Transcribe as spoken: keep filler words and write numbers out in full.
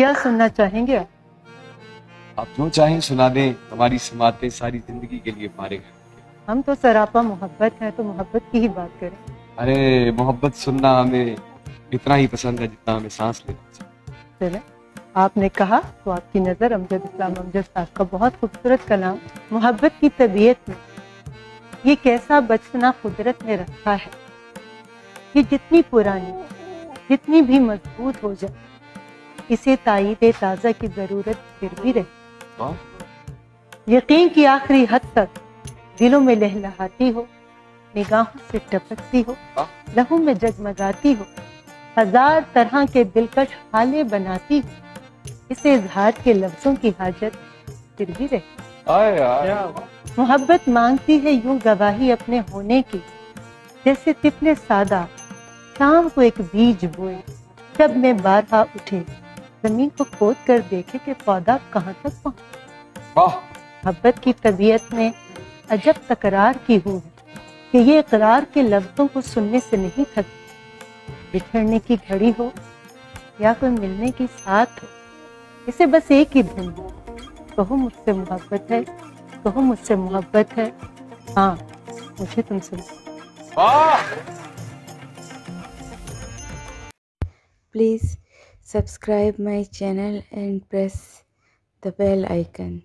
क्या सुनना चाहेंगे आप? आप जो चाहें सुना दें, हमारी समातें सारी जिंदगी के लिए फारिग हैं। हम तो सरापा मोहब्बत है, तो मोहब्बत की ही बात करें। अरे मोहब्बत सुनना हमें इतना ही पसंद है जितना हमें सांस लेना चाहिए। चले आपने कहा तो आपकी नज़र अमजद इस्लाम अमजद साहब का बहुत खूबसूरत कलाम मोहब्बत की तबीयत में, ये कैसा बचपना कुदरत ने रखा है। ये जितनी पुरानी जितनी भी मजबूत हो जाए, इसे ताईदे ताज़ा की ज़रूरत फिर भी रहे। यकीन की आखिरी हद तक दिलों में लहलहाती हो, निगाहों से टपकती हो, लहू में जगमगाती हो, हजार तरह के दिलकश हाले बनाती हो, इसे इजहार के लफ्जों की हाजत फिर भी रहे। मोहब्बत मांगती है यूं गवाही अपने होने की, जैसे तिपने सादा शाम को एक बीज बोए, शब में बारहा उठे, जमीन को खोद कर देखे कि पौधा कहाँ तक पहुँचा। मोहब्बत की तबीयत में अजब तकरार की हुई है कि ये इकरार के लफ्जों को सुनने से नहीं थकती। बिछड़ने की घड़ी हो या कोई मिलने की साथ हो, इसे बस एक ही धुन हो, कहो मुझसे मोहब्बत है, कहो मुझसे मोहब्बत है, हाँ मुझे तुमसे। Please subscribe my channel and press the bell icon.